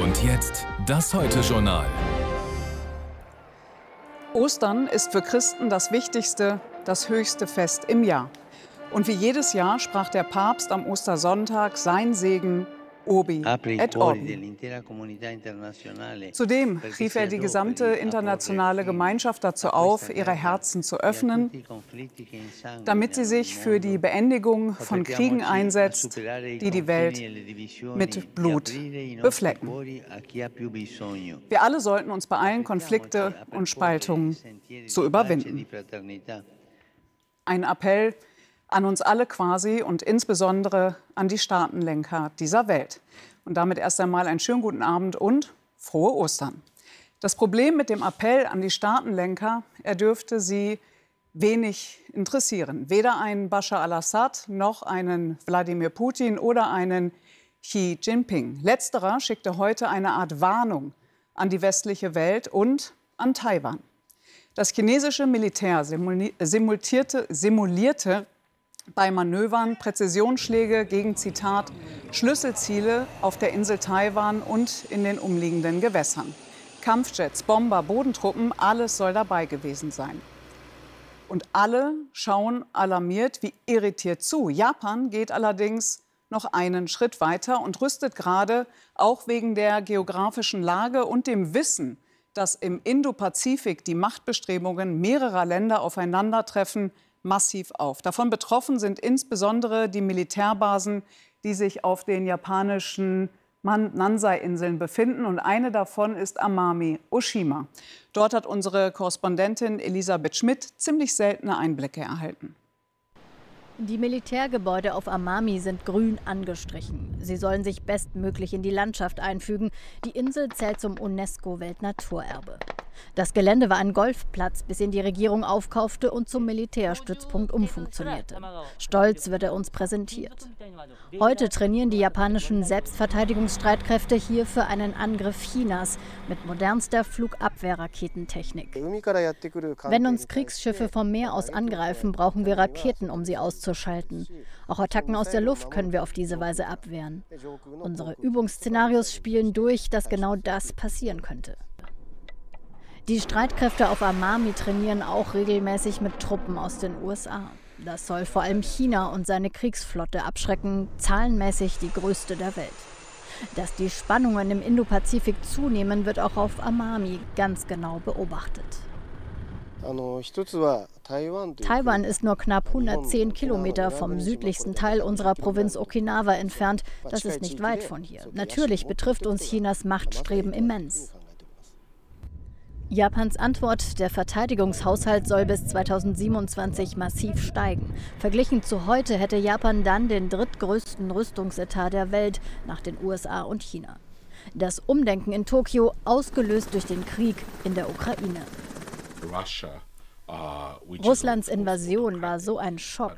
Und jetzt das Heute-Journal. Ostern ist für Christen das wichtigste, das höchste Fest im Jahr. Und wie jedes Jahr sprach der Papst am Ostersonntag sein Segen Obi et Orbi. Zudem rief er die gesamte internationale Gemeinschaft dazu auf, ihre Herzen zu öffnen, damit sie sich für die Beendigung von Kriegen einsetzt, die die Welt mit Blut beflecken. Wir alle sollten uns beeilen, Konflikte und Spaltungen zu überwinden. Ein Appell an uns alle quasi und insbesondere an die Staatenlenker dieser Welt. Und damit erst einmal einen schönen guten Abend und frohe Ostern. Das Problem mit dem Appell an die Staatenlenker, er dürfte sie wenig interessieren. Weder einen Bashar al-Assad noch einen Wladimir Putin oder einen Xi Jinping. Letzterer schickte heute eine Art Warnung an die westliche Welt und an Taiwan. Das chinesische Militär simulierte bei Manövern Präzisionsschläge gegen, Zitat, Schlüsselziele auf der Insel Taiwan und in den umliegenden Gewässern. Kampfjets, Bomber, Bodentruppen, alles soll dabei gewesen sein. Und alle schauen alarmiert wie irritiert zu. Japan geht allerdings noch einen Schritt weiter und rüstet gerade auch wegen der geografischen Lage und dem Wissen, dass im Indo-Pazifik die Machtbestrebungen mehrerer Länder aufeinandertreffen, massiv auf. Davon betroffen sind insbesondere die Militärbasen, die sich auf den japanischen Nansei-Inseln befinden. Und eine davon ist Amami Oshima. Dort hat unsere Korrespondentin Elisabeth Schmidt ziemlich seltene Einblicke erhalten. Die Militärgebäude auf Amami sind grün angestrichen. Sie sollen sich bestmöglich in die Landschaft einfügen. Die Insel zählt zum UNESCO-Weltnaturerbe. Das Gelände war ein Golfplatz, bis ihn die Regierung aufkaufte und zum Militärstützpunkt umfunktionierte. Stolz wird er uns präsentiert. Heute trainieren die japanischen Selbstverteidigungsstreitkräfte hier für einen Angriff Chinas mit modernster Flugabwehrraketentechnik. Wenn uns Kriegsschiffe vom Meer aus angreifen, brauchen wir Raketen, um sie auszuschalten. Auch Attacken aus der Luft können wir auf diese Weise abwehren. Unsere Übungsszenarios spielen durch, dass genau das passieren könnte. Die Streitkräfte auf Amami trainieren auch regelmäßig mit Truppen aus den USA. Das soll vor allem China und seine Kriegsflotte abschrecken, zahlenmäßig die größte der Welt. Dass die Spannungen im Indo-Pazifik zunehmen, wird auch auf Amami ganz genau beobachtet. Taiwan ist nur knapp 110 Kilometer vom südlichsten Teil unserer Provinz Okinawa entfernt. Das ist nicht weit von hier. Natürlich betrifft uns Chinas Machtstreben immens. Japans Antwort: Der Verteidigungshaushalt soll bis 2027 massiv steigen. Verglichen zu heute hätte Japan dann den drittgrößten Rüstungsetat der Welt nach den USA und China. Das Umdenken in Tokio, ausgelöst durch den Krieg in der Ukraine. Russlands Invasion war so ein Schock.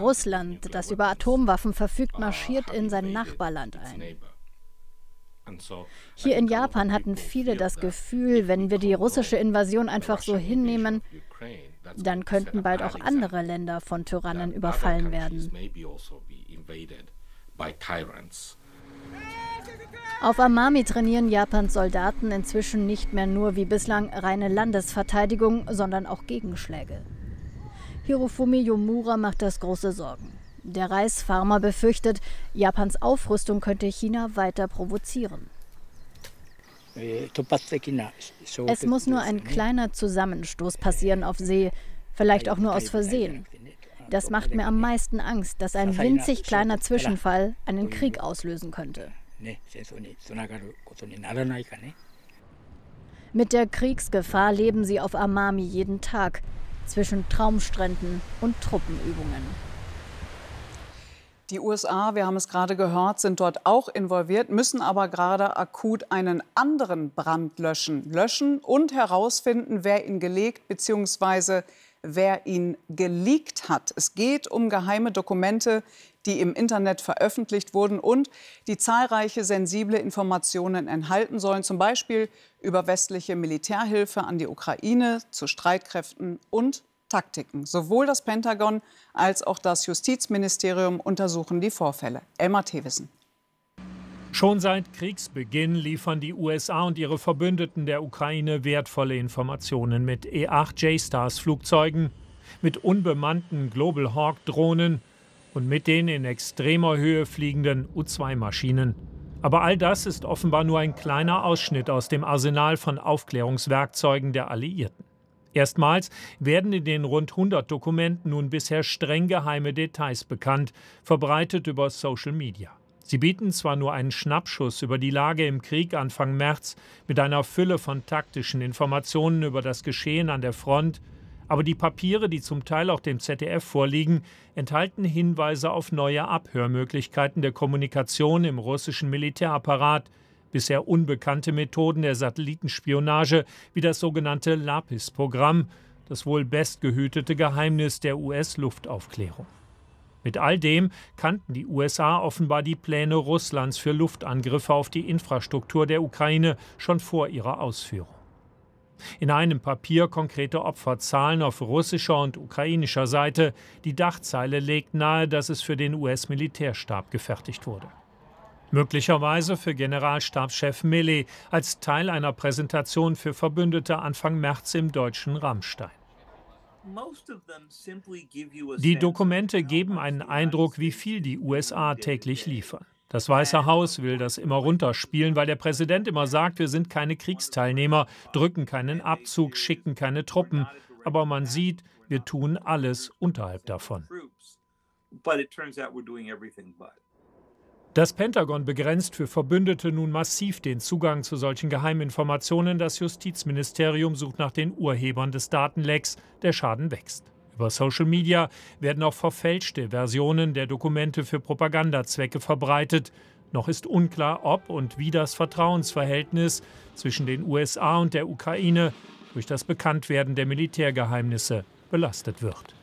Russland, das über Atomwaffen verfügt, marschiert in sein Nachbarland ein. Hier in Japan hatten viele das Gefühl, wenn wir die russische Invasion einfach so hinnehmen, dann könnten bald auch andere Länder von Tyrannen überfallen werden. Auf Amami trainieren Japans Soldaten inzwischen nicht mehr nur wie bislang reine Landesverteidigung, sondern auch Gegenschläge. Hirofumi Yomura macht das große Sorgen. Der Reisfarmer befürchtet, Japans Aufrüstung könnte China weiter provozieren. Es muss nur ein kleiner Zusammenstoß passieren auf See, vielleicht auch nur aus Versehen. Das macht mir am meisten Angst, dass ein winzig kleiner Zwischenfall einen Krieg auslösen könnte. Mit der Kriegsgefahr leben sie auf Amami jeden Tag, zwischen Traumstränden und Truppenübungen. Die USA, wir haben es gerade gehört, sind dort auch involviert, müssen aber gerade akut einen anderen Brand löschen und herausfinden, wer ihn gelegt bzw. wer ihn geleakt hat. Es geht um geheime Dokumente, die im Internet veröffentlicht wurden und die zahlreiche sensible Informationen enthalten sollen, zum Beispiel über westliche Militärhilfe an die Ukraine, zu Streitkräften und Taktiken. Sowohl das Pentagon als auch das Justizministerium untersuchen die Vorfälle. Elmar Theveßen. Schon seit Kriegsbeginn liefern die USA und ihre Verbündeten der Ukraine wertvolle Informationen mit E8 J-Stars Flugzeugen, mit unbemannten Global Hawk Drohnen und mit den in extremer Höhe fliegenden U-2 Maschinen. Aber all das ist offenbar nur ein kleiner Ausschnitt aus dem Arsenal von Aufklärungswerkzeugen der Alliierten. Erstmals werden in den rund 100 Dokumenten nun bisher streng geheime Details bekannt, verbreitet über Social Media. Sie bieten zwar nur einen Schnappschuss über die Lage im Krieg Anfang März mit einer Fülle von taktischen Informationen über das Geschehen an der Front, aber die Papiere, die zum Teil auch dem ZDF vorliegen, enthalten Hinweise auf neue Abhörmöglichkeiten der Kommunikation im russischen Militärapparat, bisher unbekannte Methoden der Satellitenspionage wie das sogenannte Lapis-Programm, das wohl bestgehütete Geheimnis der US-Luftaufklärung. Mit all dem kannten die USA offenbar die Pläne Russlands für Luftangriffe auf die Infrastruktur der Ukraine schon vor ihrer Ausführung. In einem Papier konkrete Opferzahlen auf russischer und ukrainischer Seite. Die Dachzeile legt nahe, dass es für den US-Militärstab gefertigt wurde. Möglicherweise für Generalstabschef Milley als Teil einer Präsentation für Verbündete Anfang März im deutschen Ramstein. Die Dokumente geben einen Eindruck, wie viel die USA täglich liefern. Das Weiße Haus will das immer runterspielen, weil der Präsident immer sagt, wir sind keine Kriegsteilnehmer, drücken keinen Abzug, schicken keine Truppen. Aber man sieht, wir tun alles unterhalb davon. Das Pentagon begrenzt für Verbündete nun massiv den Zugang zu solchen Geheiminformationen. Das Justizministerium sucht nach den Urhebern des Datenlecks. Der Schaden wächst. Über Social Media werden auch verfälschte Versionen der Dokumente für Propagandazwecke verbreitet. Noch ist unklar, ob und wie das Vertrauensverhältnis zwischen den USA und der Ukraine durch das Bekanntwerden der Militärgeheimnisse belastet wird.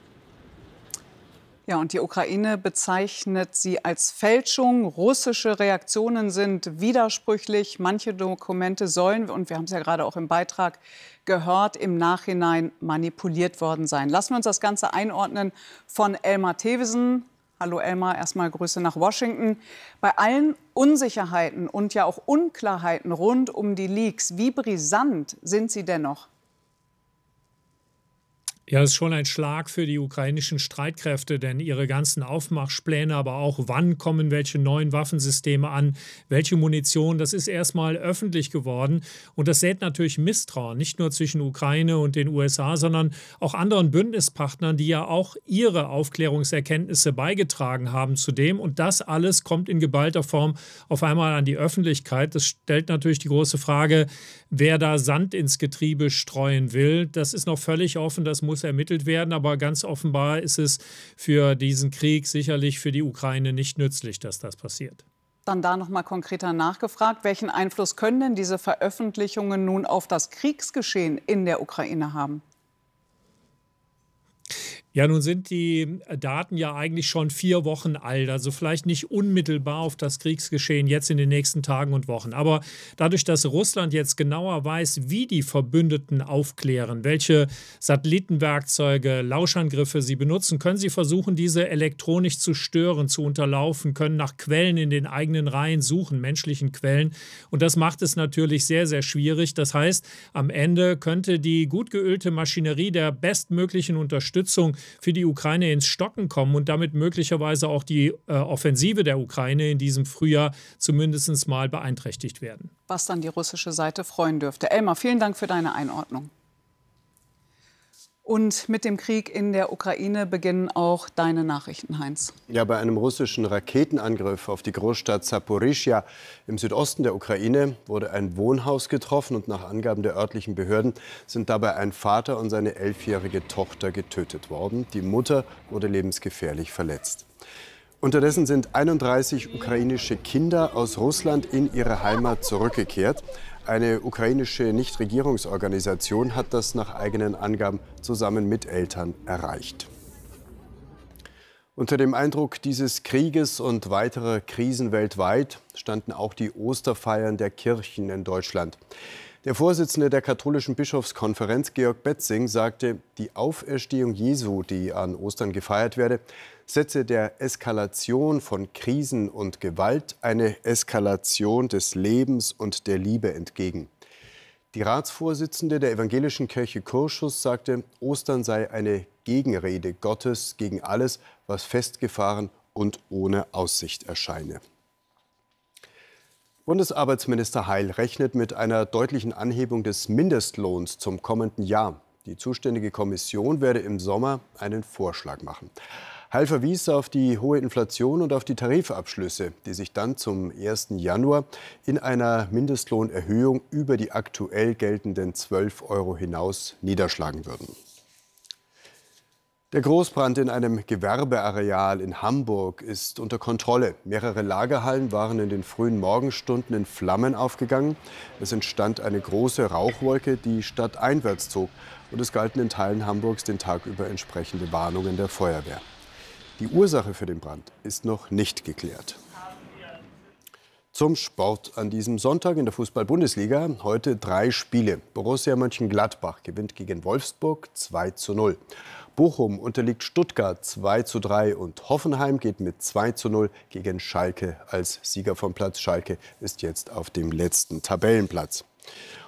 Ja, und die Ukraine bezeichnet sie als Fälschung. Russische Reaktionen sind widersprüchlich. Manche Dokumente sollen, und wir haben es ja gerade auch im Beitrag gehört, im Nachhinein manipuliert worden sein. Lassen wir uns das Ganze einordnen von Elmar Theveßen. Hallo Elmar, erstmal Grüße nach Washington. Bei allen Unsicherheiten und ja auch Unklarheiten rund um die Leaks, wie brisant sind sie dennoch? Ja, es ist schon ein Schlag für die ukrainischen Streitkräfte, denn ihre ganzen Aufmarschpläne, aber auch wann kommen welche neuen Waffensysteme an, welche Munition, das ist erstmal öffentlich geworden. Und das sät natürlich Misstrauen, nicht nur zwischen Ukraine und den USA, sondern auch anderen Bündnispartnern, die ja auch ihre Aufklärungserkenntnisse beigetragen haben zu dem. Und das alles kommt in geballter Form auf einmal an die Öffentlichkeit. Das stellt natürlich die große Frage, wer da Sand ins Getriebe streuen will. Das ist noch völlig offen, das muss ermittelt werden, aber ganz offenbar ist es für diesen Krieg sicherlich für die Ukraine nicht nützlich, dass das passiert. Dann da noch mal konkreter nachgefragt, welchen Einfluss können denn diese Veröffentlichungen nun auf das Kriegsgeschehen in der Ukraine haben? Ja, nun sind die Daten ja eigentlich schon 4 Wochen alt, also vielleicht nicht unmittelbar auf das Kriegsgeschehen jetzt in den nächsten Tagen und Wochen. Aber dadurch, dass Russland jetzt genauer weiß, wie die Verbündeten aufklären, welche Satellitenwerkzeuge, Lauschangriffe sie benutzen, können sie versuchen, diese elektronisch zu stören, zu unterlaufen, können nach Quellen in den eigenen Reihen suchen, menschlichen Quellen. Und das macht es natürlich sehr, sehr schwierig. Das heißt, am Ende könnte die gut geölte Maschinerie der bestmöglichen Unterstützung für die Ukraine ins Stocken kommen und damit möglicherweise auch die Offensive der Ukraine in diesem Frühjahr zumindest mal beeinträchtigt werden. Was dann die russische Seite freuen dürfte. Elmar, vielen Dank für deine Einordnung. Und mit dem Krieg in der Ukraine beginnen auch deine Nachrichten, Heinz. Ja, bei einem russischen Raketenangriff auf die Großstadt Zaporizhzhia im Südosten der Ukraine wurde ein Wohnhaus getroffen und nach Angaben der örtlichen Behörden sind dabei ein Vater und seine 11-jährige Tochter getötet worden. Die Mutter wurde lebensgefährlich verletzt. Unterdessen sind 31 ukrainische Kinder aus Russland in ihre Heimat zurückgekehrt. Eine ukrainische Nichtregierungsorganisation hat das nach eigenen Angaben zusammen mit Eltern erreicht. Unter dem Eindruck dieses Krieges und weiterer Krisen weltweit standen auch die Osterfeiern der Kirchen in Deutschland. Der Vorsitzende der katholischen Bischofskonferenz, Georg Bätzing, sagte, die Auferstehung Jesu, die an Ostern gefeiert werde, setze der Eskalation von Krisen und Gewalt eine Eskalation des Lebens und der Liebe entgegen. Die Ratsvorsitzende der evangelischen Kirche Kurschus sagte, Ostern sei eine Gegenrede Gottes gegen alles, was festgefahren und ohne Aussicht erscheine. Bundesarbeitsminister Heil rechnet mit einer deutlichen Anhebung des Mindestlohns zum kommenden Jahr. Die zuständige Kommission werde im Sommer einen Vorschlag machen. Heil verwies auf die hohe Inflation und auf die Tarifabschlüsse, die sich dann zum 1. Januar in einer Mindestlohnerhöhung über die aktuell geltenden 12 € hinaus niederschlagen würden. Der Großbrand in einem Gewerbeareal in Hamburg ist unter Kontrolle. Mehrere Lagerhallen waren in den frühen Morgenstunden in Flammen aufgegangen. Es entstand eine große Rauchwolke, die stadteinwärts zog. Und es galten in Teilen Hamburgs den Tag über entsprechende Warnungen der Feuerwehr. Die Ursache für den Brand ist noch nicht geklärt. Zum Sport an diesem Sonntag in der Fußball-Bundesliga. Heute 3 Spiele. Borussia Mönchengladbach gewinnt gegen Wolfsburg 2:0. Bochum unterliegt Stuttgart 2:3 und Hoffenheim geht mit 2:0 gegen Schalke als Sieger vom Platz. Schalke ist jetzt auf dem letzten Tabellenplatz.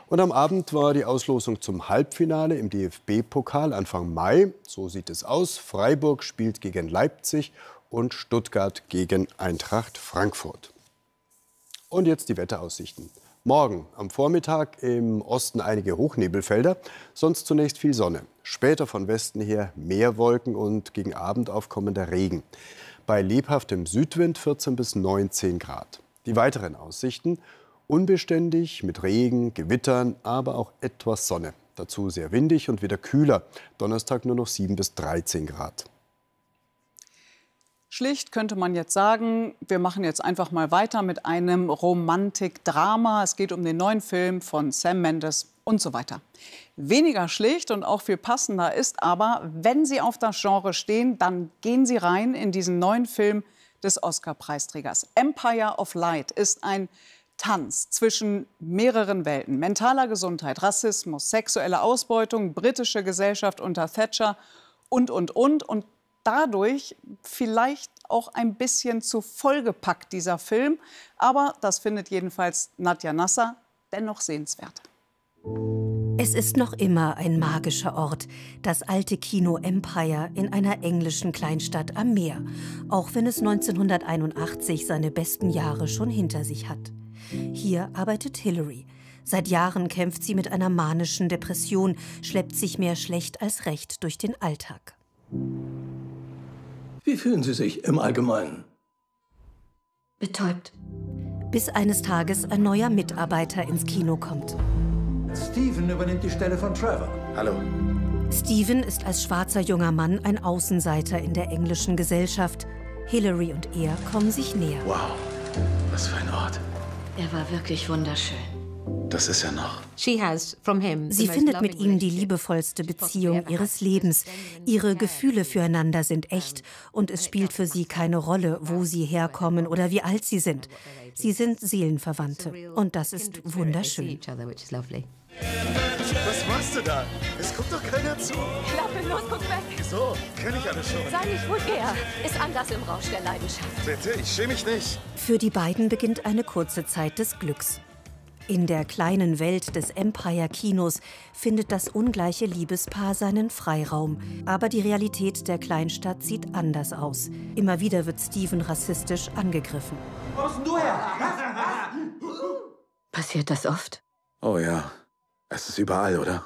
Und am Abend war die Auslosung zum Halbfinale im DFB-Pokal Anfang Mai. So sieht es aus. Freiburg spielt gegen Leipzig und Stuttgart gegen Eintracht Frankfurt. Und jetzt die Wetteraussichten. Morgen am Vormittag im Osten einige Hochnebelfelder, sonst zunächst viel Sonne. Später von Westen her mehr Wolken und gegen Abend aufkommender Regen. Bei lebhaftem Südwind 14 bis 19 Grad. Die weiteren Aussichten: unbeständig mit Regen, Gewittern, aber auch etwas Sonne. Dazu sehr windig und wieder kühler. Donnerstag nur noch 7 bis 13 Grad. Schlicht könnte man jetzt sagen, wir machen jetzt einfach mal weiter mit einem Romantik-Drama. Es geht um den neuen Film von Sam Mendes und so weiter. Weniger schlicht und auch viel passender ist aber, wenn Sie auf das Genre stehen, dann gehen Sie rein in diesen neuen Film des Oscar-Preisträgers. Empire of Light ist ein Tanz zwischen mehreren Welten. Mentaler Gesundheit, Rassismus, sexuelle Ausbeutung, britische Gesellschaft unter Thatcher und. Und dadurch vielleicht auch ein bisschen zu vollgepackt, dieser Film. Aber das findet jedenfalls Nadja Nasser dennoch sehenswert. Es ist noch immer ein magischer Ort, das alte Kino Empire in einer englischen Kleinstadt am Meer. Auch wenn es 1981 seine besten Jahre schon hinter sich hat. Hier arbeitet Hillary. Seit Jahren kämpft sie mit einer manischen Depression, schleppt sich mehr schlecht als recht durch den Alltag. Wie fühlen Sie sich im Allgemeinen? Betäubt. Bis eines Tages ein neuer Mitarbeiter ins Kino kommt. Stephen übernimmt die Stelle von Trevor. Hallo. Stephen ist als schwarzer junger Mann ein Außenseiter in der englischen Gesellschaft. Hillary und er kommen sich näher. Wow, was für ein Ort. Er war wirklich wunderschön. Das ist ja noch. Sie findet mit ihm die liebevollste Beziehung ihres Lebens. Ihre Gefühle füreinander sind echt und es spielt für sie keine Rolle, wo sie herkommen oder wie alt sie sind. Sie sind Seelenverwandte und das ist wunderschön. Was machst du da? Es guckt doch keiner zu. Klappe los, guck weg. So, kenne ich alles schon. Sei nicht vulgär. Ist anders im Rausch der Leidenschaft. Bitte, ich schäme mich nicht. Für die beiden beginnt eine kurze Zeit des Glücks. In der kleinen Welt des Empire-Kinos findet das ungleiche Liebespaar seinen Freiraum. Aber die Realität der Kleinstadt sieht anders aus. Immer wieder wird Stephen rassistisch angegriffen. Wo bist du her? Passiert das oft? Oh ja, es ist überall, oder?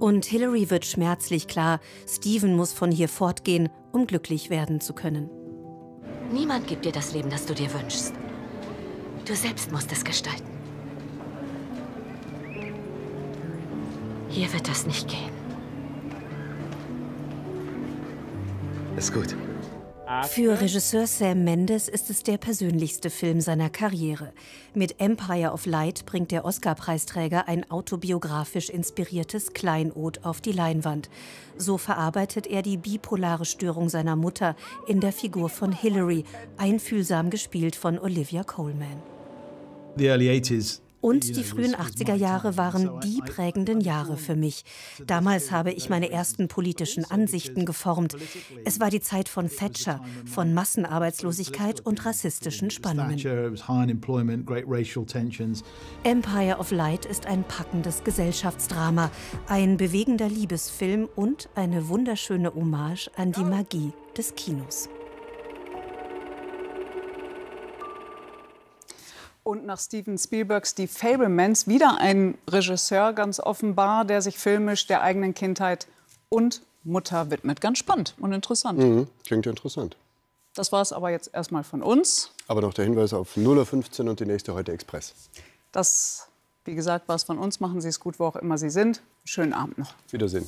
Und Hillary wird schmerzlich klar, Stephen muss von hier fortgehen, um glücklich werden zu können. Niemand gibt dir das Leben, das du dir wünschst. Du selbst musst es gestalten. Hier wird das nicht gehen. Ist gut. Für Regisseur Sam Mendes ist es der persönlichste Film seiner Karriere. Mit Empire of Light bringt der Oscar-Preisträger ein autobiografisch inspiriertes Kleinod auf die Leinwand. So verarbeitet er die bipolare Störung seiner Mutter in der Figur von Hillary, einfühlsam gespielt von Olivia Colman. The early 80s. Und die frühen 80er Jahre waren die prägenden Jahre für mich. Damals habe ich meine ersten politischen Ansichten geformt. Es war die Zeit von Thatcher, von Massenarbeitslosigkeit und rassistischen Spannungen. Empire of Light ist ein packendes Gesellschaftsdrama, ein bewegender Liebesfilm und eine wunderschöne Hommage an die Magie des Kinos. Und nach Steven Spielbergs Die Fabelmans wieder ein Regisseur, ganz offenbar, der sich filmisch der eigenen Kindheit und Mutter widmet. Ganz spannend und interessant. Mhm, klingt interessant. Das war es aber jetzt erstmal von uns. Aber noch der Hinweis auf 0:15 Uhr und die nächste Heute Express. Das, wie gesagt, war es von uns. Machen Sie es gut, wo auch immer Sie sind. Schönen Abend noch. Wiedersehen.